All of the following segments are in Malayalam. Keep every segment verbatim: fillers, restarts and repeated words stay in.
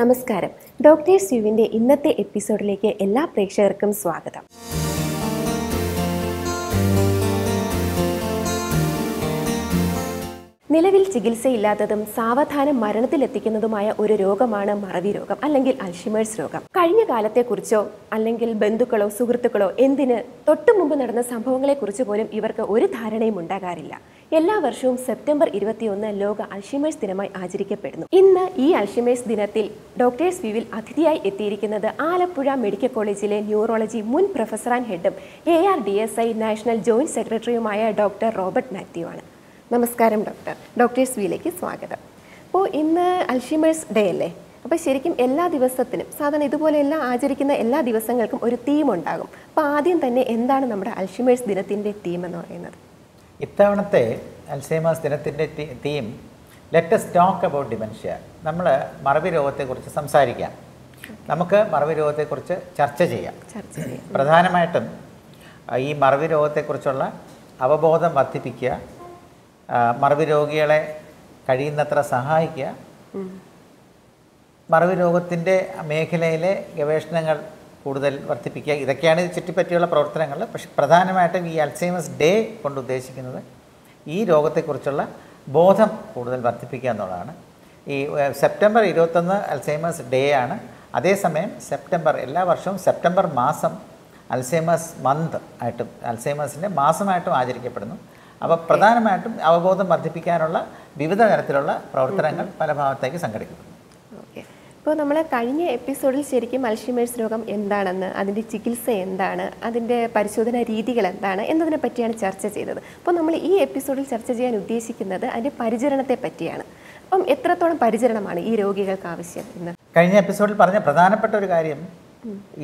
നമസ്കാരം ഡോക്ടേഴ്സ് യുവിന്റെ ഇന്നത്തെ എപ്പിസോഡിലേക്ക് എല്ലാ പ്രേക്ഷകർക്കും സ്വാഗതം. നിലവിൽ ചികിത്സയില്ലാത്തതും സാവധാനം മരണത്തിലെത്തിക്കുന്നതുമായ ഒരു രോഗമാണ് മറവി രോഗം അല്ലെങ്കിൽ അൽഷിമേഴ്സ് രോഗം. കഴിഞ്ഞ കാലത്തെക്കുറിച്ചോ അല്ലെങ്കിൽ ബന്ധുക്കളോ സുഹൃത്തുക്കളോ എന്തിന് തൊട്ടു മുമ്പ് നടന്ന സംഭവങ്ങളെക്കുറിച്ച് പോലും ഇവർക്ക് ഒരു ധാരണയും ഉണ്ടാകാറില്ല. എല്ലാ വർഷവും സെപ്റ്റംബർ ഇരുപത്തിയൊന്ന് ലോക അൽഷിമേഴ്സ് ദിനമായി ആചരിക്കപ്പെടുന്നു. ഇന്ന് ഈ അൽഷിമേഴ്സ് ദിനത്തിൽ ഡോക്ടേഴ്സ് വ്യൂവിൽ അതിഥിയായി എത്തിയിരിക്കുന്നത് ആലപ്പുഴ മെഡിക്കൽ കോളേജിലെ ന്യൂറോളജി മുൻ പ്രൊഫസർ ആൻഡ് ഹെഡും A R D S I national joint സെക്രട്ടറിയുമായ ഡോക്ടർ റോബർട്ട് മാത്യു ആണ്. നമസ്കാരം ഡോക്ടർ, ഡോക്ടേഴ്സ് വ്യൂയിലേക്ക് സ്വാഗതം. അപ്പോൾ ഇന്ന് അൽഷിമേഴ്സ് ഡേ അല്ലേ? അപ്പോൾ ശരിക്കും എല്ലാ ദിവസത്തിനും സാധാരണ ഇതുപോലെയെല്ലാം ആചരിക്കുന്ന എല്ലാ ദിവസങ്ങൾക്കും ഒരു തീം ഉണ്ടാകും. അപ്പോൾ ആദ്യം തന്നെ എന്താണ് നമ്മുടെ അൽഷിമേഴ്സ് ദിനത്തിൻ്റെ തീം എന്ന് പറയുന്നത്? ഇത്തവണത്തെ അൽഷൈമേഴ്സ് ദിനത്തിൻ്റെ theme let's talk about dementia. നമ്മൾ മറവി രോഗത്തെക്കുറിച്ച് സംസാരിക്കാം, നമുക്ക് മറവി രോഗത്തെക്കുറിച്ച് ചർച്ച ചെയ്യാം. പ്രധാനമായിട്ടും ഈ മറവി രോഗത്തെക്കുറിച്ചുള്ള അവബോധം വർദ്ധിപ്പിക്കുക, മറവി രോഗികളെ കഴിയുന്നത്ര സഹായിക്കുക, മറവി രോഗത്തിൻ്റെ മേഖലയിലെ ഗവേഷണങ്ങൾ കൂടുതൽ വർദ്ധിപ്പിക്കുക, ഇതൊക്കെയാണ് ചുറ്റിപ്പറ്റിയുള്ള പ്രവർത്തനങ്ങൾ. പക്ഷെ പ്രധാനമായിട്ടും ഈ അൽഷൈമേഴ്സ് ഡേ കൊണ്ട് ഉദ്ദേശിക്കുന്നത് ഈ രോഗത്തെക്കുറിച്ചുള്ള ബോധം കൂടുതൽ വർദ്ധിപ്പിക്കുക എന്നുള്ളതാണ്. ഈ സെപ്റ്റംബർ ഇരുപത്തൊന്ന് അൽഷൈമേഴ്സ് ഡേ ആണ്. അതേസമയം സെപ്റ്റംബർ എല്ലാ വർഷവും സെപ്റ്റംബർ മാസം അൽഷൈമേഴ്സ് മന്ത് ആയിട്ടും അൽഷൈമേഴ്സിൻ്റെ മാസമായിട്ടും ആചരിക്കപ്പെടുന്നു. അപ്പോൾ പ്രധാനമായിട്ടും അവബോധം വർദ്ധിപ്പിക്കാനുള്ള വിവിധ തരത്തിലുള്ള പ്രവർത്തനങ്ങൾ പല ഭാഗത്തേക്ക് സംഘടിപ്പിക്കുന്നു. ഇപ്പോൾ നമ്മൾ കഴിഞ്ഞ എപ്പിസോഡിൽ ശരിക്കും അൽഷിമേഴ്സ് രോഗം എന്താണെന്ന്, അതിൻ്റെ ചികിത്സ എന്താണ്, അതിൻ്റെ പരിശോധനാ രീതികൾ എന്താണ് എന്നതിനെ പറ്റിയാണ് ചർച്ച ചെയ്തത്. അപ്പോൾ നമ്മൾ ഈ എപ്പിസോഡിൽ ചർച്ച ചെയ്യാൻ ഉദ്ദേശിക്കുന്നത് അതിൻ്റെ പരിചരണത്തെ പറ്റിയാണ്. അപ്പം എത്രത്തോളം പരിചരണമാണ് ഈ രോഗികൾക്ക് ആവശ്യം എന്ന് കഴിഞ്ഞ എപ്പിസോഡിൽ പറഞ്ഞ പ്രധാനപ്പെട്ട ഒരു കാര്യം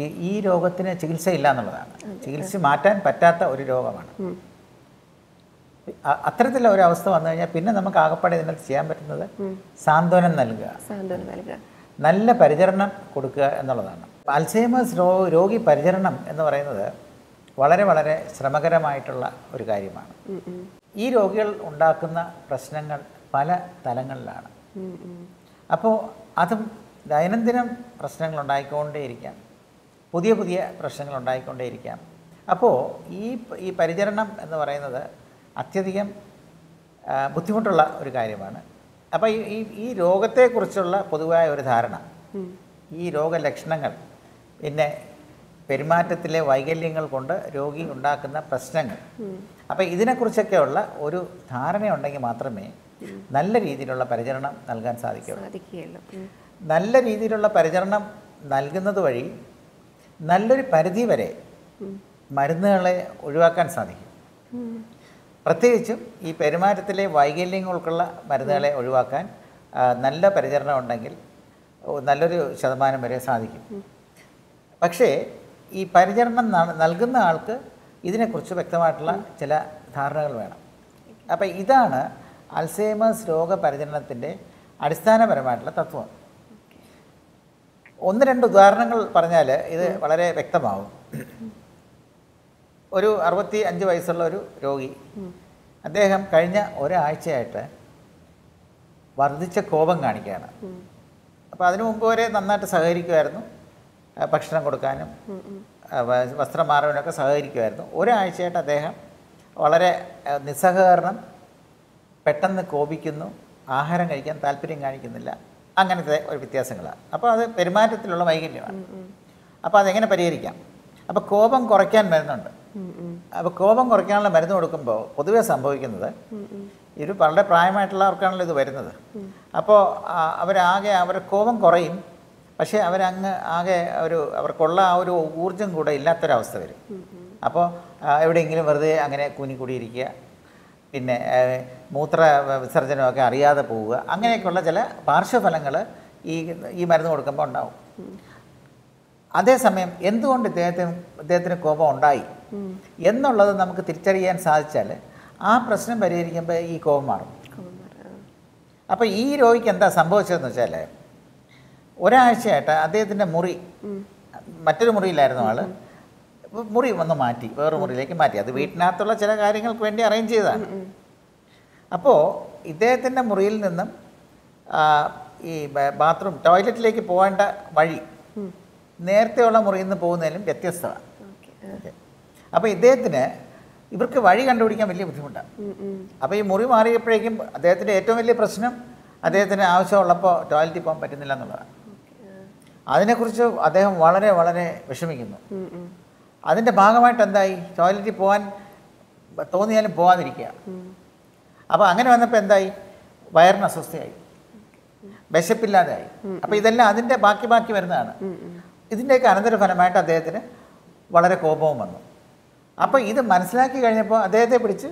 ഈ ഈ രോഗത്തിന് ചികിത്സയില്ല എന്നുള്ളതാണ്. ചികിത്സ മാറ്റാൻ പറ്റാത്ത ഒരു രോഗമാണ്. അത്തരത്തിലുള്ള ഒരു അവസ്ഥ വന്നു കഴിഞ്ഞാൽ പിന്നെ നമുക്ക് ആകപ്പാടെ ഇതിനകത്ത് ചെയ്യാൻ പറ്റുന്നത് സാന്ത്വനം നൽകുക, സാന്ത്വനം നൽകുക, നല്ല പരിചരണം കൊടുക്കുക എന്നുള്ളതാണ്. അൽഷൈമേഴ്സ് രോ രോഗി പരിചരണം എന്ന് പറയുന്നത് വളരെ വളരെ ശ്രമകരമായിട്ടുള്ള ഒരു കാര്യമാണ്. ഈ രോഗികൾ ഉണ്ടാക്കുന്ന പ്രശ്നങ്ങൾ പല തലങ്ങളിലാണ്. അപ്പോൾ അതും ദൈനംദിനം പ്രശ്നങ്ങൾ ഉണ്ടായിക്കൊണ്ടേയിരിക്കാം, പുതിയ പുതിയ പ്രശ്നങ്ങൾ ഉണ്ടായിക്കൊണ്ടേയിരിക്കാം. അപ്പോൾ ഈ ഈ പരിചരണം എന്ന് പറയുന്നത് അത്യധികം ബുദ്ധിമുട്ടുള്ള ഒരു കാര്യമാണ്. അപ്പോൾ ഈ ഈ രോഗത്തെക്കുറിച്ചുള്ള പൊതുവായ ഒരു ധാരണ, ഈ രോഗലക്ഷണങ്ങൾ, പിന്നെ പെരുമാറ്റത്തിലെ വൈകല്യങ്ങൾ കൊണ്ട് രോഗി ഉണ്ടാക്കുന്ന പ്രശ്നങ്ങൾ, അപ്പോൾ ഇതിനെക്കുറിച്ചൊക്കെയുള്ള ഒരു ധാരണയുണ്ടെങ്കിൽ മാത്രമേ നല്ല രീതിയിലുള്ള പരിചരണം നൽകാൻ സാധിക്കുകയുള്ളൂ. നല്ല രീതിയിലുള്ള പരിചരണം നൽകുന്നത് വഴി നല്ലൊരു പരിധി വരെ മരുന്നുകളെ ഒഴിവാക്കാൻ സാധിക്കും. പ്രത്യേകിച്ചും ഈ പെരുമാറ്റത്തിലെ വൈകല്യങ്ങൾക്കുള്ള മരുന്നുകളെ ഒഴിവാക്കാൻ നല്ല പരിചരണം ഉണ്ടെങ്കിൽ നല്ലൊരു ശതമാനം വരെ സാധിക്കും. പക്ഷേ ഈ പരിചരണം നൽകുന്ന ആൾക്ക് ഇതിനെക്കുറിച്ച് വ്യക്തമായിട്ടുള്ള ചില ധാരണകൾ വേണം. അപ്പോൾ ഇതാണ് അൽഷൈമേഴ്സ് രോഗപരിചരണത്തിൻ്റെ അടിസ്ഥാനപരമായിട്ടുള്ള തത്വം. ഒന്ന് രണ്ട് ഉദാഹരണങ്ങൾ പറഞ്ഞാൽ ഇത് വളരെ വ്യക്തമാവും. ഒരു അറുപത്തി അഞ്ച് വയസ്സുള്ള ഒരു രോഗി, അദ്ദേഹം കഴിഞ്ഞ ഒരാഴ്ചയായിട്ട് വർദ്ധിച്ച കോപം കാണിക്കുകയാണ്. അപ്പോൾ അതിനു മുമ്പ് വരെ നന്നായിട്ട് സഹകരിക്കുമായിരുന്നു, ഭക്ഷണം കൊടുക്കാനും വസ്ത്രം മാറാനൊക്കെ സഹകരിക്കുമായിരുന്നു. ഒരാഴ്ചയായിട്ട് അദ്ദേഹം വളരെ നിസ്സഹകരണം, പെട്ടെന്ന് കോപിക്കുന്നു, ആഹാരം കഴിക്കാൻ താല്പര്യം കാണിക്കുന്നില്ല, അങ്ങനത്തെ ഒരു വ്യത്യാസങ്ങളാണ്. അപ്പോൾ അത് പെരുമാറ്റത്തിലുള്ള വൈകല്യമാണ്. അപ്പോൾ അതെങ്ങനെ പരിഹരിക്കാം? അപ്പോൾ കോപം കുറയ്ക്കാൻ മരുന്നുണ്ട്. അപ്പോൾ കോപം കുറയ്ക്കാനുള്ള മരുന്ന് കൊടുക്കുമ്പോൾ പൊതുവെ സംഭവിക്കുന്നത് ഇവർ വളരെ പ്രായമായിട്ടുള്ളവർക്കാണല്ലോ ഇത് വരുന്നത്. അപ്പോൾ അവരാകെ അവർ കോപം കുറയും, പക്ഷേ അവരങ്ങ് ആകെ ഒരു അവർക്കുള്ള ആ ഒരു ഊർജ്ജം കൂടെ ഇല്ലാത്തൊരവസ്ഥ വരും. അപ്പോൾ എവിടെയെങ്കിലും വെറുതെ അങ്ങനെ കൂനിക്കൂടിയിരിക്കുക, പിന്നെ മൂത്ര വിസർജനമൊക്കെ അറിയാതെ പോവുക, അങ്ങനെയൊക്കെയുള്ള ചില പാർശ്വഫലങ്ങൾ ഈ ഈ മരുന്ന് കൊടുക്കുമ്പോൾ ഉണ്ടാവും. അതേസമയം എന്തുകൊണ്ട് ഇദ്ദേഹത്തിന് ഇദ്ദേഹത്തിന് കോപം ഉണ്ടായി എന്നുള്ളത് നമുക്ക് തിരിച്ചറിയാൻ സാധിച്ചാൽ ആ പ്രശ്നം പരിഹരിക്കുമ്പോൾ ഈ കോപം മാറും. അപ്പോൾ ഈ രോഗിക്ക് എന്താ സംഭവിച്ചതെന്ന് വെച്ചാൽ ഒരാഴ്ചയായിട്ട് അദ്ദേഹത്തിൻ്റെ മുറി, മറ്റൊരു മുറിയിലായിരുന്നു ആൾ, മുറി ഒന്ന് മാറ്റി വേറൊരു മുറിയിലേക്ക് മാറ്റി. അത് വീട്ടിനകത്തുള്ള ചില കാര്യങ്ങൾക്ക് വേണ്ടി അറേഞ്ച് ചെയ്തതാണ്. അപ്പോൾ ഇദ്ദേഹത്തിൻ്റെ മുറിയിൽ നിന്നും ee bathroom toilet like povanda vali nertheyulla muriyinnu povunnalum vyathyastha okay appo idheyathine ഇവർക്ക് വഴി കണ്ടുപിടിക്കാൻ വലിയ ബുദ്ധിമുട്ടാണ്. അപ്പോൾ ഈ മുറി മാറിയപ്പോഴേക്കും അദ്ദേഹത്തിൻ്റെ ഏറ്റവും വലിയ പ്രശ്നം അദ്ദേഹത്തിന് ആവശ്യമുള്ളപ്പോൾ ടോയ്ലറ്റിൽ പോകാൻ പറ്റുന്നില്ല എന്നുള്ളതാണ്. അതിനെക്കുറിച്ച് അദ്ദേഹം വളരെ വളരെ വിഷമിക്കുന്നു. അതിൻ്റെ ഭാഗമായിട്ട് എന്തായി ടോയ്ലറ്റിൽ പോകാൻ തോന്നിയാലും പോകാതിരിക്കുക. അപ്പോൾ അങ്ങനെ വന്നപ്പോൾ എന്തായി വയറിന് അസ്വസ്ഥയായി, വിശപ്പില്ലാതായി. അപ്പോൾ ഇതെല്ലാം അതിൻ്റെ ബാക്കി ബാക്കി വരുന്നതാണ്. ഇതിൻ്റെയൊക്കെ അനന്തരഫലമായിട്ട് അദ്ദേഹത്തിന് വളരെ കോപവും വന്നു. അപ്പോൾ ഇത് മനസ്സിലാക്കി കഴിഞ്ഞപ്പോൾ അദ്ദേഹത്തെ പിടിച്ച്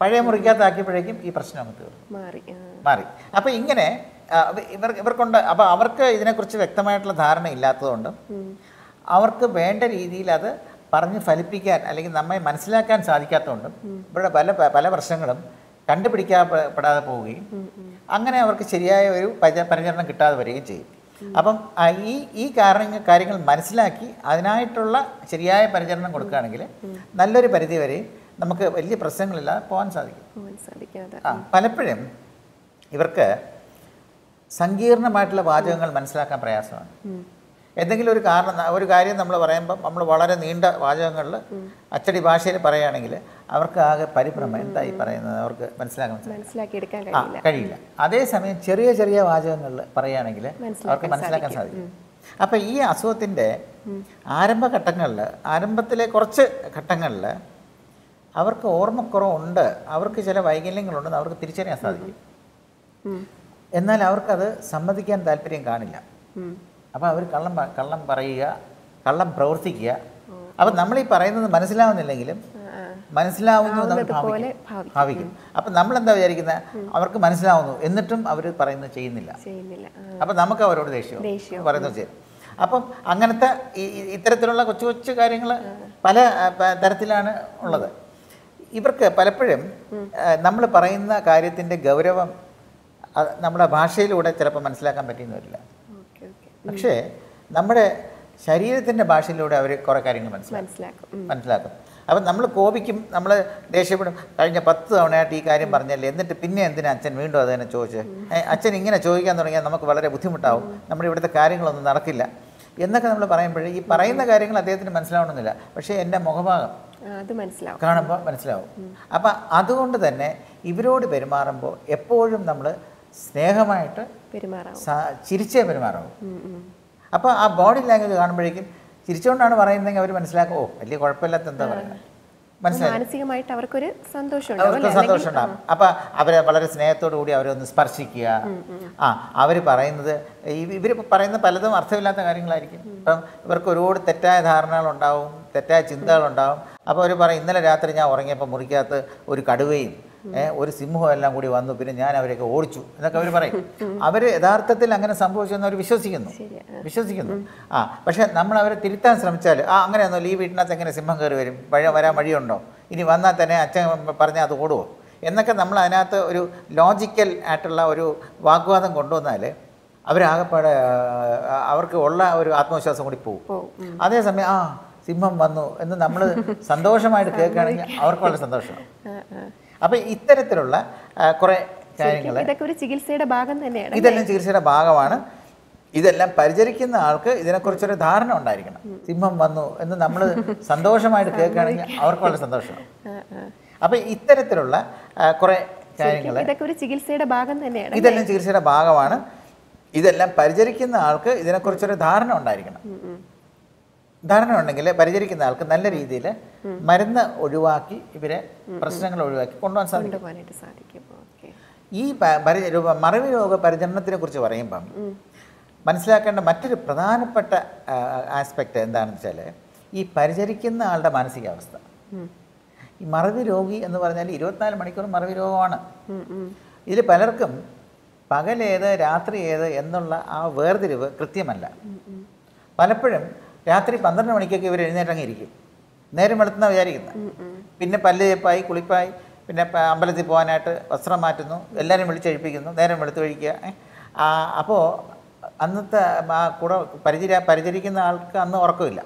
പഴയ മുറിക്കകത്താക്കിയപ്പോഴേക്കും ഈ പ്രശ്നം നമുക്ക് തീർന്നു മാറി മാറി. അപ്പോൾ ഇങ്ങനെ ഇവർ ഇവർക്കുണ്ട് അപ്പോൾ അവർക്ക് ഇതിനെക്കുറിച്ച് വ്യക്തമായിട്ടുള്ള ധാരണ ഇല്ലാത്തതുകൊണ്ട് അവർക്ക് വേണ്ട രീതിയിൽ അത് പറഞ്ഞ് ഫലിപ്പിക്കാൻ അല്ലെങ്കിൽ നമ്മെ മനസ്സിലാക്കാൻ സാധിക്കാത്തതുകൊണ്ടും ഇവിടെ പല പല പ്രശ്നങ്ങളും കണ്ടുപിടിക്കപ്പെടാതെ പോവുകയും അങ്ങനെ അവർക്ക് ശരിയായ ഒരു പരിചരണം കിട്ടാതെ വരികയും ചെയ്യും. അപ്പം ഈ ഈ കാരണങ്ങൾ കാര്യങ്ങൾ മനസ്സിലാക്കി അതിനായിട്ടുള്ള ശരിയായ പരിചരണം കൊടുക്കുകയാണെങ്കിൽ നല്ലൊരു പരിധി വരെ നമുക്ക് വലിയ പ്രശ്നങ്ങളില്ലാതെ പോകാൻ സാധിക്കും. ആ പലപ്പോഴും ഇവർക്ക് സങ്കീർണമായിട്ടുള്ള വാചകങ്ങൾ മനസ്സിലാക്കാൻ പ്രയാസമാണ്. എന്തെങ്കിലും ഒരു കാരണം ഒരു കാര്യം നമ്മൾ പറയുമ്പം നമ്മൾ വളരെ നീണ്ട വാചകങ്ങളിൽ അച്ചടി ഭാഷയിൽ പറയുകയാണെങ്കിൽ അവർക്ക് ആകെ പരിഭ്രമം, എന്തായി പറയുന്നത് അവർക്ക് മനസ്സിലാക്കാൻ മനസ്സിലാക്കിയെടുക്കാൻ കഴിയില്ല. അതേസമയം ചെറിയ ചെറിയ വാചകങ്ങളിൽ പറയുകയാണെങ്കിൽ അവർക്ക് മനസ്സിലാക്കാൻ സാധിക്കും. അപ്പം ഈ അസുഖത്തിൻ്റെ ആരംഭഘട്ടങ്ങളിൽ ആരംഭത്തിലെ കുറച്ച് ഘട്ടങ്ങളിൽ അവർക്ക് ഓർമ്മക്കുറവുണ്ട്, അവർക്ക് ചില വൈകല്യങ്ങളുണ്ടെന്ന് അവർക്ക് തിരിച്ചറിയാൻ സാധിക്കും. എന്നാൽ അവർക്കത് സമ്മതിക്കാൻ താല്പര്യം കാണില്ല. അപ്പോൾ അവർ കള്ളം കള്ളം പറയുക, കള്ളം പ്രവർത്തിക്കുക. അപ്പം നമ്മളീ പറയുന്നത് മനസ്സിലാവുന്നില്ലെങ്കിലും മനസ്സിലാവുന്നു ഭാവിക്കും. അപ്പം നമ്മളെന്താ വിചാരിക്കുന്നത്, അവർക്ക് മനസ്സിലാവുന്നു, എന്നിട്ടും അവർ പറയുന്നത് ചെയ്യുന്നില്ല. അപ്പം നമുക്ക് അവരോട് ദേഷ്യം പറയുന്നത് ചെയ്യും. അപ്പം അങ്ങനത്തെ ഈ ഇത്തരത്തിലുള്ള കൊച്ചു കൊച്ചു കാര്യങ്ങൾ പല തരത്തിലാണ് ഉള്ളത്. ഇവർക്ക് പലപ്പോഴും നമ്മൾ പറയുന്ന കാര്യത്തിൻ്റെ ഗൗരവം നമ്മുടെ ഭാഷയിലൂടെ ചിലപ്പോൾ മനസ്സിലാക്കാൻ പറ്റിയെന്ന് വരില്ല. പക്ഷേ നമ്മുടെ ശരീരത്തിൻ്റെ ഭാഷയിലൂടെ അവർ കുറേ കാര്യങ്ങൾ മനസ്സിലാക്കും മനസ്സിലാക്കും അപ്പം നമ്മൾ കോപിക്കും, നമ്മൾ ദേഷ്യപ്പെടും. കഴിഞ്ഞ പത്ത് തവണയായിട്ട് ഈ കാര്യം പറഞ്ഞല്ലേ, എന്നിട്ട് പിന്നെ എന്തിനാ അച്ഛൻ വീണ്ടും അത് തന്നെ ചോദിച്ച്, അച്ഛൻ ഇങ്ങനെ ചോദിക്കാൻ തുടങ്ങിയാൽ നമുക്ക് വളരെ ബുദ്ധിമുട്ടാവും, നമ്മുടെ ഇവിടുത്തെ കാര്യങ്ങളൊന്നും നടക്കില്ല എന്നൊക്കെ നമ്മൾ പറയുമ്പോഴേ ഈ പറയുന്ന കാര്യങ്ങൾ അദ്ദേഹത്തിന് മനസ്സിലാവണമെന്നില്ല. പക്ഷേ എൻ്റെ മുഖഭാഗം അത് മനസ്സിലാവും, കാണുമ്പോൾ മനസ്സിലാവും. അപ്പം അതുകൊണ്ട് തന്നെ ഇവരോട് പെരുമാറുമ്പോൾ എപ്പോഴും നമ്മൾ സ്നേഹമായിട്ട് ചിരിച്ചേ പെരുമാറാവും. അപ്പോൾ ആ ബോഡി ലാംഗ്വേജ് കാണുമ്പോഴേക്കും ചിരിച്ചുകൊണ്ടാണ് പറയുന്നതെങ്കിൽ അവർ മനസ്സിലാക്കും, ഓ വലിയ കുഴപ്പമില്ലാത്ത എന്താ പറയുക, മനസ്സിലായിട്ട് അവർക്കൊരു സന്തോഷം ഉണ്ടാവും. അപ്പം അവരെ വളരെ സ്നേഹത്തോടു കൂടി അവരൊന്ന് സ്പർശിക്കുക. ആ അവർ പറയുന്നത് ഇവർ പറയുന്ന പലതും അർത്ഥമില്ലാത്ത കാര്യങ്ങളായിരിക്കും. അപ്പം ഇവർക്ക് ഒരുപാട് തെറ്റായ ധാരണകളുണ്ടാവും, തെറ്റായ ചിന്തകളുണ്ടാവും. അപ്പോൾ അവർ പറയും, ഇന്നലെ രാത്രി ഞാൻ ഉറങ്ങിയപ്പോൾ മുറിക്കകത്ത് ഒരു കടുവയും ഒരു സിംഹവും എല്ലാം കൂടി വന്നു, പിന്നെ ഞാൻ അവരെയൊക്കെ ഓടിച്ചു എന്നൊക്കെ അവർ പറയും. അവർ യഥാർത്ഥത്തിൽ അങ്ങനെ സംഭവിച്ചെന്ന് അവർ വിശ്വസിക്കുന്നു വിശ്വസിക്കുന്നു ആ പക്ഷേ നമ്മൾ അവരെ തിരുത്താൻ ശ്രമിച്ചാൽ, ആ അങ്ങനെയൊന്നുമില്ല, ഈ വീട്ടിനകത്ത് എങ്ങനെ സിംഹം കയറി വരും, വഴി വരാൻ വഴിയുണ്ടോ, ഇനി വന്നാൽ തന്നെ അച്ഛൻ പറഞ്ഞാൽ അത് ഓടുമോ എന്നൊക്കെ നമ്മൾ അതിനകത്ത് ഒരു ലോജിക്കൽ ആയിട്ടുള്ള ഒരു വാഗ്വാദം കൊണ്ടുവന്നാൽ അവരാകെപ്പാടെ അവർക്ക് ഉള്ള ഒരു ആത്മവിശ്വാസം കൂടി പോകും. അതേസമയം ആ സിംഹം വന്നു എന്ന് നമ്മൾ സന്തോഷമായിട്ട് കേൾക്കുകയാണെങ്കിൽ അവർക്ക് വളരെ സന്തോഷമാണ്. അപ്പം ഇത്തരത്തിലുള്ള കുറേ കാര്യങ്ങൾ ചികിത്സയുടെ ഭാഗം തന്നെയാണ്, ഇതെല്ലാം ചികിത്സയുടെ ഭാഗമാണ്. ഇതെല്ലാം പരിചരിക്കുന്ന ആൾക്ക് ഇതിനെക്കുറിച്ചൊരു ധാരണ ഉണ്ടായിരിക്കണം. സിംഹം വന്നു എന്ന് നമ്മൾ സന്തോഷമായിട്ട് കേൾക്കുകയാണെങ്കിൽ അവർക്ക് വളരെ സന്തോഷമാണ്. അപ്പം ഇത്തരത്തിലുള്ള കുറേ കാര്യങ്ങൾ ചികിത്സയുടെ ഭാഗം തന്നെയാണ്, ഇതെല്ലാം ചികിത്സയുടെ ഭാഗമാണ്. ഇതെല്ലാം പരിചരിക്കുന്ന ആൾക്ക് ഇതിനെക്കുറിച്ചൊരു ധാരണ ഉണ്ടായിരിക്കണം. ധാരണ ഉണ്ടെങ്കിൽ പരിചരിക്കുന്ന ആൾക്ക് നല്ല രീതിയിൽ മരുന്ന് ഒഴിവാക്കി ഇവരെ പ്രശ്നങ്ങൾ ഒഴിവാക്കി കൊണ്ടുപോകാൻ സാധിക്കും. ഈ മറവി രോഗ പരിചരണത്തിനെ കുറിച്ച് പറയുമ്പം മനസ്സിലാക്കേണ്ട മറ്റൊരു പ്രധാനപ്പെട്ട ആസ്പെക്റ്റ് എന്താണെന്ന് വെച്ചാൽ ഈ പരിചരിക്കുന്ന ആളുടെ മാനസികാവസ്ഥ. ഈ മറവി രോഗി എന്ന് പറഞ്ഞാൽ ഇരുപത്തിനാല് മണിക്കൂർ മറവി രോഗമാണ്. ഇതിൽ പലർക്കും പകലേത് രാത്രി ഏത് എന്നുള്ള ആ വേർതിരിവ് കൃത്യമല്ല. പലപ്പോഴും രാത്രി പന്ത്രണ്ട് മണിക്കൊക്കെ ഇവർ എഴുന്നേറ്റങ്ങിയിരിക്കും, നേരം വെളുത്തുന്ന വിചാരിക്കുന്നത്, പിന്നെ പല്ല് തേപ്പായി കുളിപ്പായി പിന്നെ അമ്പലത്തിൽ പോകാനായിട്ട് വസ്ത്രം മാറ്റുന്നു, എല്ലാവരും വിളിച്ചഴിപ്പിക്കുന്നു, നേരം വെളുത്ത് കഴിക്കുക. അപ്പോൾ അന്നത്തെ ആ കൂടെ പരിചരി പരിചരിക്കുന്ന ആൾക്ക് അന്ന് ഉറക്കമില്ല.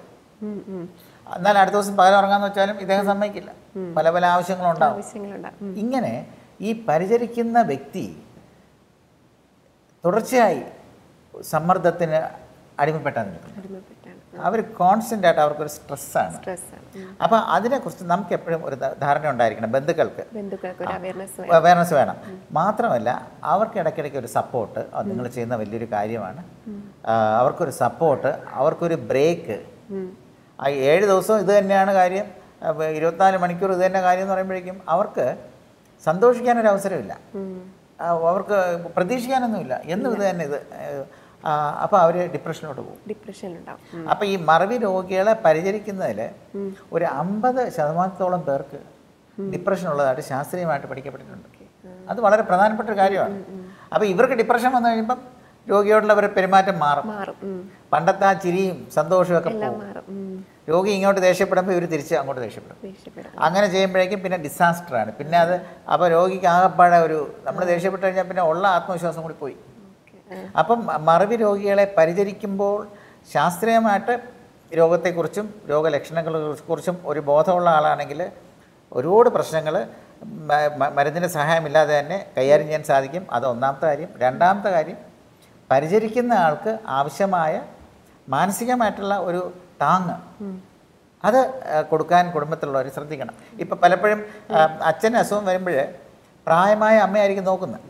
എന്നാൽ അടുത്ത ദിവസം പകലുറങ്ങാന്ന് വെച്ചാലും ഇദ്ദേഹം സമ്മതിക്കില്ല, പല പല ആവശ്യങ്ങളുണ്ടാവും. ഇങ്ങനെ ഈ പരിചരിക്കുന്ന വ്യക്തി തുടർച്ചയായി സമ്മർദ്ദത്തിന് അടിമപ്പെട്ടാണ് നിൽക്കുന്നത്. അവർ കോൺസ്റ്റൻ്റ് ആയിട്ട് അവർക്കൊരു സ്ട്രെസ്സാണ്. സ്ട്രെസ്സാണ്. അപ്പോൾ അതിനെക്കുറിച്ച് നമുക്ക് എപ്പോഴും ഒരു ധാരണ ഉണ്ടായിരിക്കണം. ബന്ധുക്കൾക്ക് അവയർനെസ് വേണം. മാത്രമല്ല അവർക്ക് ഇടയ്ക്കിടയ്ക്ക് ഒരു സപ്പോർട്ട്, അത് നിങ്ങൾ ചെയ്യുന്ന വലിയൊരു കാര്യമാണ്. അവർക്കൊരു സപ്പോർട്ട്, അവർക്കൊരു ബ്രേക്ക്. ഏഴ് ദിവസവും ഇത് തന്നെയാണ് കാര്യം, ഇരുപത്തിനാല് മണിക്കൂർ ഇത് തന്നെ കാര്യം എന്ന് പറയുമ്പോഴേക്കും അവർക്ക് സന്തോഷിക്കാനൊരു അവസരമില്ല, അവർക്ക് പ്രതീക്ഷിക്കാനൊന്നുമില്ല, എന്നും ഇത് തന്നെ ഇത്. അപ്പോൾ അവർ ഡിപ്രഷനിലോട്ട് പോകും, ഡിപ്രഷനിലുണ്ടാവും. അപ്പോൾ ഈ മറവി രോഗികളെ പരിചരിക്കുന്നതിൽ ഒരു അമ്പത് ശതമാനത്തോളം പേർക്ക് ഡിപ്രഷൻ ഉള്ളതായിട്ട് ശാസ്ത്രീയമായിട്ട് പഠിക്കപ്പെട്ടിട്ടുണ്ട്. അത് വളരെ പ്രധാനപ്പെട്ട ഒരു കാര്യമാണ്. അപ്പോൾ ഇവർക്ക് ഡിപ്രഷൻ വന്നു കഴിയുമ്പം രോഗിയോടുള്ളവരുടെ പെരുമാറ്റം മാറും, പണ്ടത്തെ ആ ചിരിയും സന്തോഷവും ഒക്കെ മാറും. രോഗി ഇങ്ങോട്ട് ദേഷ്യപ്പെടുമ്പോൾ ഇവർ തിരിച്ച് അങ്ങോട്ട് ദേഷ്യപ്പെടും. അങ്ങനെ ചെയ്യുമ്പോഴേക്കും പിന്നെ ഡിസാസ്റ്ററാണ്. പിന്നെ അത് അപ്പോൾ രോഗിക്ക് ആകെപ്പാടെ ഒരു നമ്മൾ ദേഷ്യപ്പെട്ട് കഴിഞ്ഞാൽ പിന്നെ ഉള്ള ആത്മവിശ്വാസം കൂടി പോയി. അപ്പം മറവി രോഗികളെ പരിചരിക്കുമ്പോൾ ശാസ്ത്രീയമായിട്ട് രോഗത്തെക്കുറിച്ചും രോഗലക്ഷണങ്ങളെ കുറിച്ചും ഒരു ബോധമുള്ള ആളാണെങ്കിൽ ഒരുപാട് പ്രശ്നങ്ങൾ മരുന്നിൻ്റെ സഹായമില്ലാതെ തന്നെ കൈകാര്യം ചെയ്യാൻ സാധിക്കും. അത് ഒന്നാമത്തെ കാര്യം. രണ്ടാമത്തെ കാര്യം, പരിചരിക്കുന്ന ആൾക്ക് ആവശ്യമായ മാനസികമായിട്ടുള്ള ഒരു താങ്ങ് അത് കൊടുക്കാൻ കുടുംബത്തിലുള്ളവർ ശ്രദ്ധിക്കണം. ഇപ്പം പലപ്പോഴും അച്ഛന് അസുഖം വരുമ്പോൾ പ്രായമായ അമ്മയായിരിക്കും നോക്കുന്നത്,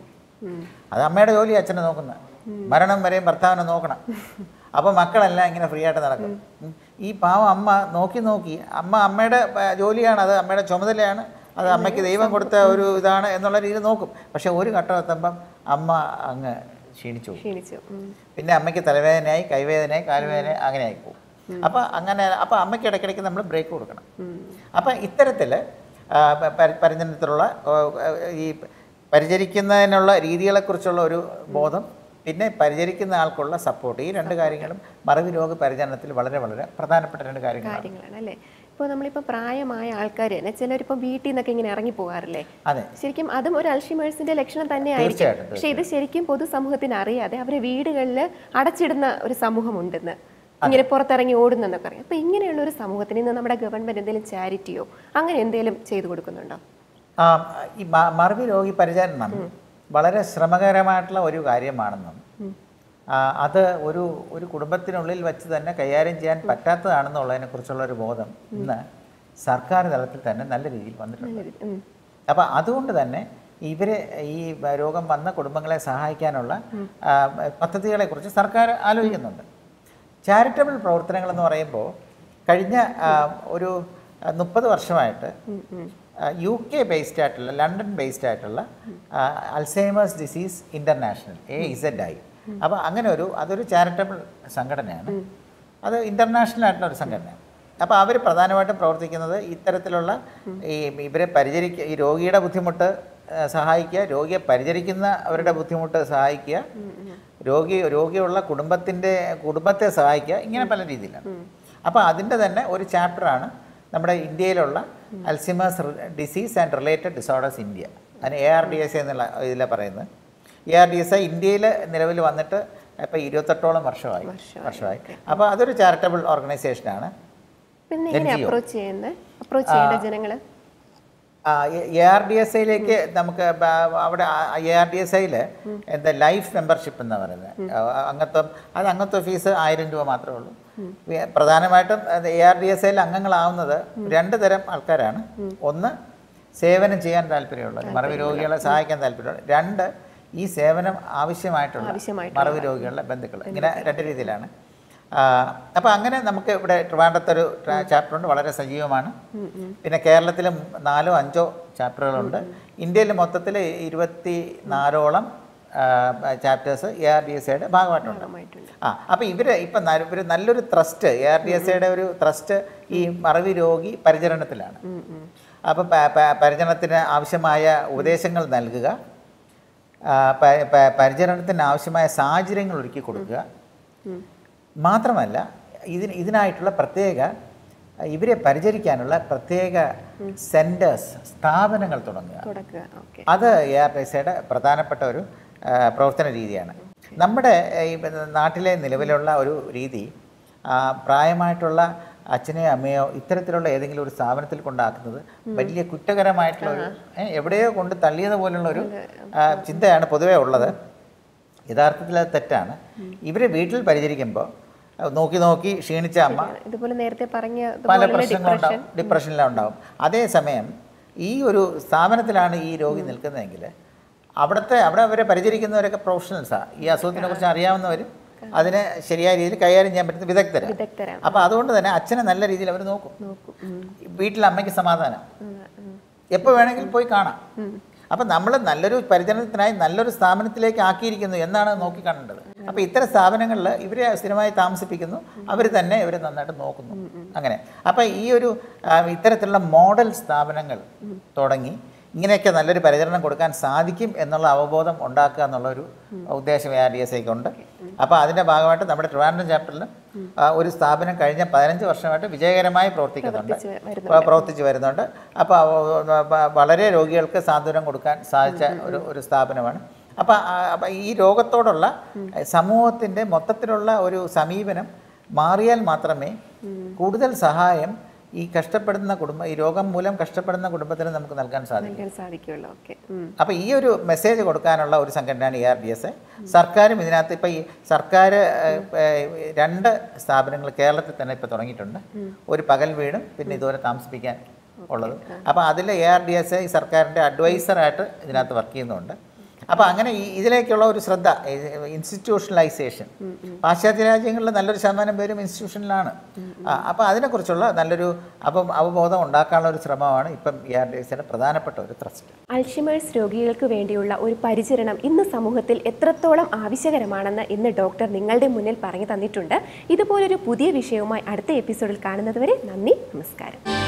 അത് അമ്മയുടെ ജോലി അച്ഛനെ നോക്കുന്നത്, മരണം വരെയും ഭർത്താവിനെ നോക്കണം. അപ്പോൾ മക്കളെല്ലാം ഇങ്ങനെ ഫ്രീ ആയിട്ട് നടക്കും. ഈ പാവം അമ്മ നോക്കി നോക്കി അമ്മ അമ്മയുടെ ജോലിയാണ്, അത് അമ്മയുടെ ചുമതലയാണ്, അത് അമ്മയ്ക്ക് ദൈവം കൊടുത്ത ഒരു ഇതാണ് എന്നുള്ള രീതിയിൽ നോക്കും. പക്ഷെ ഒരു ഘട്ടം എത്തുമ്പം അമ്മ അങ്ങ് ക്ഷീണിച്ചു പോകും. പിന്നെ അമ്മയ്ക്ക് തലവേദനയായി, കൈവേദനയായി, കാലുവേദനയായി, അങ്ങനെ ആയിപ്പോകും. അപ്പം അങ്ങനെ അപ്പം അമ്മയ്ക്ക് ഇടയ്ക്കിടയ്ക്ക് നമ്മൾ ബ്രേക്ക് കൊടുക്കണം. അപ്പം ഇത്തരത്തിൽ പരിചരണത്തിലുള്ള ഈ പരിചരിക്കുന്നതിനുള്ള രീതികളെക്കുറിച്ചുള്ള ഒരു ബോധം, പിന്നെ പരിചരിക്കുന്ന ആൾക്കുള്ള സപ്പോർട്ട്, ഈ രണ്ട് കാര്യങ്ങളും മറവി രോഗ പരിചരണത്തിൽ വളരെ വളരെ പ്രധാനപ്പെട്ട രണ്ട് കാര്യങ്ങളാണ് അല്ലേ. ഇപ്പോൾ നമ്മളിപ്പോൾ പ്രായമായ ആൾക്കാർ തന്നെ ചിലരിപ്പോൾ വീട്ടിൽ നിന്നൊക്കെ ഇങ്ങനെ ഇറങ്ങി പോകാറില്ലേ, ശരിക്കും അതും ഒരു അൽഷിമേഴ്സിന്റെ ലക്ഷണം തന്നെയായിരിക്കും. പക്ഷെ ഇത് ശരിക്കും പൊതുസമൂഹത്തിന് അറിയാതെ അവരെ വീടുകളിൽ അടച്ചിടുന്ന ഒരു സമൂഹമുണ്ടെന്ന്, ഇങ്ങനെ പുറത്തിറങ്ങി ഓടുന്നെന്നൊക്കെ അറിയാം. അപ്പോൾ ഇങ്ങനെയുള്ള ഒരു സമൂഹത്തിന് ഇന്ന് നമ്മുടെ ഗവൺമെന്റ് എന്തെങ്കിലും ചാരിറ്റിയോ അങ്ങനെ എന്തെങ്കിലും ചെയ്തു കൊടുക്കുന്നുണ്ടോ? ഈ മറവി രോഗി പരിചരണം വളരെ ശ്രമകരമായിട്ടുള്ള ഒരു കാര്യമാണെന്നും അത് ഒരു ഒരു കുടുംബത്തിനുള്ളിൽ വെച്ച് തന്നെ കൈകാര്യം ചെയ്യാൻ പറ്റാത്തതാണെന്നുള്ളതിനെക്കുറിച്ചുള്ള ഒരു ബോധം ഇന്ന് സർക്കാർ തലത്തിൽ തന്നെ നല്ല രീതിയിൽ വന്നിട്ടുണ്ട്. അപ്പോൾ അതുകൊണ്ട് തന്നെ ഇവരെ ഈ രോഗം വന്ന കുടുംബങ്ങളെ സഹായിക്കാനുള്ള പദ്ധതികളെക്കുറിച്ച് സർക്കാർ ആലോചിക്കുന്നുണ്ട്. ചാരിറ്റബിൾ പ്രവർത്തനങ്ങളെന്ന് പറയുമ്പോൾ കഴിഞ്ഞ ഒരു മുപ്പത് വർഷമായിട്ട് യു കെ ബേസ്ഡ് ആയിട്ടുള്ള, ലണ്ടൻ ബേസ്ഡ് ആയിട്ടുള്ള Alzheimer's disease international, A Z ആയി. അപ്പോൾ അങ്ങനെ ഒരു അതൊരു ചാരിറ്റബിൾ സംഘടനയാണ്, അത് ഇൻ്റർനാഷണൽ ആയിട്ടുള്ള ഒരു സംഘടനയാണ്. അപ്പോൾ അവർ പ്രധാനമായിട്ടും പ്രവർത്തിക്കുന്നത് ഇത്തരത്തിലുള്ള ഈ ഇവരെ പരിചരിക്കുക, ഈ രോഗിയുടെ ബുദ്ധിമുട്ട് സഹായിക്കുക, രോഗിയെ പരിചരിക്കുന്ന അവരുടെ ബുദ്ധിമുട്ട് സഹായിക്കുക, രോഗി രോഗിയുള്ള കുടുംബത്തിൻ്റെ കുടുംബത്തെ സഹായിക്കുക, ഇങ്ങനെ പല രീതിയിലാണ്. അപ്പോൾ അതിൻ്റെ തന്നെ ഒരു ചാപ്റ്ററാണ് നമ്മുടെ ഇന്ത്യയിലുള്ള Alzheimer's disease and related disorders India, അതിന് A R D S I എന്നുള്ള ഇതിലാണ് പറയുന്നത്. A R D S I ഇന്ത്യയിൽ നിലവിൽ വന്നിട്ട് ഇപ്പം ഇരുപത്തെട്ടോളം വർഷമായി വർഷമായി അപ്പോൾ അതൊരു ചാരിറ്റബിൾ ഓർഗനൈസേഷനാണ്. എ ആർ ഡി എസ് ഐയിലേക്ക് നമുക്ക് അവിടെ എ ആർ ഡി എസ് ഐയിൽ എന്താ ലൈഫ് മെമ്പർഷിപ്പ് എന്ന് പറയുന്നത് അംഗത്വം, അത് അംഗത്വ ഫീസ് ആയിരം രൂപ മാത്രമേ ഉള്ളൂ. പ്രധാനമായിട്ടും എ ആർ ഡി എസ് ഐയിൽ അംഗങ്ങളാവുന്നത് രണ്ട് തരം ആൾക്കാരാണ്. ഒന്ന്, സേവനം ചെയ്യാൻ താല്പര്യമുള്ളത്, മറവി രോഗികളെ സഹായിക്കാൻ താല്പര്യമുള്ളത്. രണ്ട്, ഈ സേവനം ആവശ്യമായിട്ടുള്ള മറവി രോഗികളുടെ ബന്ധുക്കൾ. ഇങ്ങനെ രണ്ട് രീതിയിലാണ്. അപ്പോൾ അങ്ങനെ നമുക്ക് ഇവിടെ ട്രിവാൻഡ്രത്തൊരു ചാപ്റ്ററുണ്ട്, വളരെ സജീവമാണ്. പിന്നെ കേരളത്തിലും നാലോ അഞ്ചോ ചാപ്റ്ററുകളുണ്ട്. ഇന്ത്യയിൽ മൊത്തത്തിൽ ഇരുപത്തി നാലോളം chapters A R D S ഐയുടെ ഭാഗമായിട്ടുണ്ട്. ആ അപ്പോൾ ഇവർ ഇപ്പം ഒരു നല്ലൊരു thrust, A R D S ഐയുടെ ഒരു ത്രസ്റ്റ് ഈ മറവി രോഗി പരിചരണത്തിലാണ്. അപ്പം പരിചരണത്തിന് ആവശ്യമായ ഉപദേശങ്ങൾ നൽകുക, പരിചരണത്തിന് ആവശ്യമായ സാഹചര്യങ്ങൾ ഒരുക്കി കൊടുക്കുക, മാത്രമല്ല ഇതിന് ഇതിനായിട്ടുള്ള പ്രത്യേക ഇവരെ പരിചരിക്കാനുള്ള പ്രത്യേക സെൻറ്റേഴ്സ്, സ്ഥാപനങ്ങൾ തുടങ്ങുക. അത് എ ആർ ഡി എസ് ഐയുടെ പ്രധാനപ്പെട്ട ഒരു പ്രവർത്തന രീതിയാണ്. നമ്മുടെ ഈ നാട്ടിലെ നിലവിലുള്ള ഒരു രീതി പ്രായമായിട്ടുള്ള അച്ഛനെയോ അമ്മയോ ഇത്തരത്തിലുള്ള ഏതെങ്കിലും ഒരു സ്ഥാപനത്തിൽ കൊണ്ടാക്കുന്നത് വലിയ കുറ്റകരമായിട്ടുള്ള ഒരു എവിടെയോ കൊണ്ട് തള്ളിയത് പോലുള്ള ഒരു ചിന്തയാണ് പൊതുവേ ഉള്ളത്. This Noki Noki, Shinichama, the Pulunerte Paranga, the Palapress, depression loundown. Ade Samem, E. Uru Samanathan E. Rogi Nilkan Angela. Abata, Abra very Parajik in the professionals are. Yasotinov Sharia no, other Sharia Kaya in Yamat with Victor. Apart than Achan and Alla is eleven Noko. Beat Lamek Samadana. Epovenakil Poikana. Upon Namala Nallaru, Paritan, Nallur Samanat Lake Aki in the Yana Noki Canada. If you have a cinema, you can't see it. If you have a model, you can't see it. If you have a model, you can't see it. If you have a model, you Apa E. Rogatodola, Samoth in the Motatola or Samivenum, Marial Matrame, Kudel Sahayam, E. Castapadana Kudma, Erogam Mulam, Castapadana Kudapatan and Kalkan Sadi. Up a year message or Kanala or Sankanani ARDSI, Sarkari Minatipa, Sarkari Randa Sabran Kerala and Patorangitunda, or Pagal Vedum, Pinidora Thumbs began. Although Adela ARDSI, Sarkar advisor at Dinathakin. Now, institutionalization. Institutionalization is institutional. Now, that's why it's a trust. Alzheimer's Rogikalkku vendiyulla oru paricharanam innu samuhathil etratholam aavashyakamanennu innu doctor ningalude munnil paranju thannittundu. Idupole oru puthiya vishayumayi adutha episodil kaanunnathuvare nanni namaskaram.